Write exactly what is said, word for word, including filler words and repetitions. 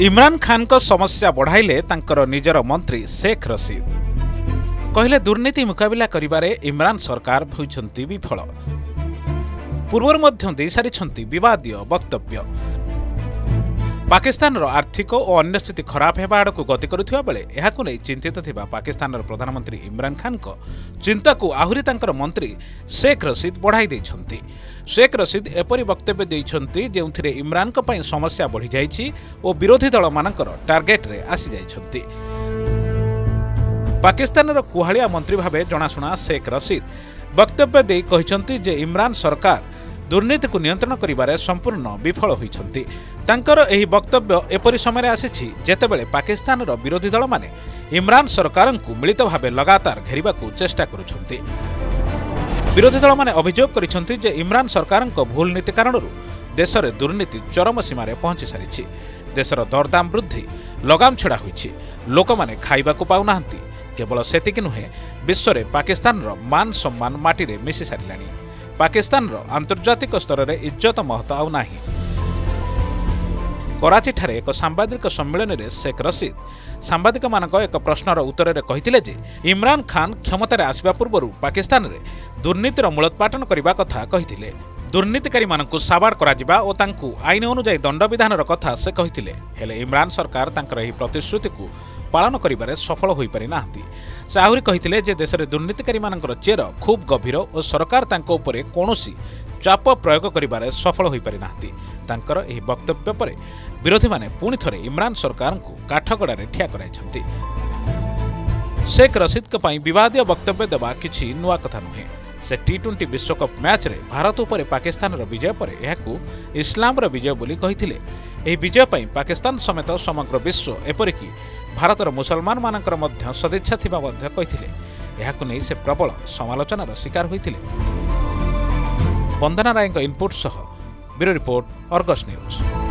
इमरान खान को समस्या बढ़ाइले तांकर निजर मंत्री शेख रशीद कहले दुर्नीति मुकाबला करिबारे इमरान सरकार होइछन्ति विफल। पूर्वर मध्य देई सारिछन्ति विवादीय वक्तव्य। पाकिस्तान रो आर्थिक और अन्य स्थिति खराब होगा आड़ को गति करुवा बेले यहां नहीं चिंतित थिबा पाकिस्तान प्रधानमंत्री इमरान खान को चिंता को आहुरी तांकर मंत्री शेख रशीद बढ़ाई देछन्ति। शेख रशीद एपरी वक्तव्य देछन्ति जेउथिरे इमरान को पई समस्या बढ़ी जाइछि और विरोधी दल मानकर टार्गेट रे आसी जाइछन्ति। पाकिस्तान रो कुहाड़िया मंत्री भाबे जणाशुना शेख रशीद वक्तव्य देई कहिछन्ति जे इमरान सरकार दुर्नीति को नियंत्रण करिबारे संपूर्ण विफल होइछन्ति। तांकर एही वक्तव्य एपरि समय आसीछि जेतेबेले पाकिस्तान रो विरोधी दल माने इमरान सरकारन को मिलित भावे लगातार घेरिबा को चेष्टा करुछन्ति। विरोधी दल माने अभियोग करिछन्ति जे इमरान सरकारन को भूल नीति कारणरु देश रे दुर्नीति चरम सीमा रे पहुंची सारिछि। देश रो दरदाम वृद्धि लगाम छड़ा होइछि। लोक माने खाइबा को पाउ नाहंति। केवल सेतिक नुहे विश्व रे पाकिस्तान रो मान सम्मान माटी रे मिसी सारिलानि। पाकिस्तान रो आंतर्जातिक स्तर में इज्जत महत्व आउ नाही। कराची ठारे एक सांबादिक सम्मेलन में शेख रशीद सांबादिक मानक एक प्रश्नर उत्तर में कहिथिले जे इमरान खान क्षमतार आसवा पूर्व पाकिस्तान रे दुर्नीतिर मूलोत्पाटन करने कथा कहिथिले। दुर्नीतिकारी मानकु साबाड़ करा और आईन अनुजाई दंड विधानर कथा से कहिथिले। हेले इमरान सरकार तांकर एही प्रतिश्रुति को पालन करिबारे सफल होई पारि नाहंती। से आहुरी कहिथिले जे देश रे दुर्नीतिकारी मानकर चेर खूब गभीर और सरकार तांको उपरे कोनोसी चाप प्रयोग करिबारे सफल होई पारि नाहंती। तांकर एही वक्तव्य परे विरोधी माने पुनि थरे इमरान सरकार को काठगड़ा रे ठिया कराइछन्ती। शेख रशीद के पई विवादीय वक्तव्य देबा किछि नुआ कथा नुहे। से टी ट्वेंटी विश्वकप मैच रे भारत उपरे पाकिस्तान रो विजय पर यहाकू इस्लाम रो विजय बोली कहिथिले। एही विजय पई पाकिस्तान समेत समग्र विश्व एपरिकी भारतर मुसलमान मानकर मध्य सदिच्छा थिबा मध्य कहिथिले। यहाकू नै से प्रबल समालोचनार शिकार होइथिले। बंदना राय इनपुट सह ब्यूरो रिपोर्ट, अर्गस न्यूज।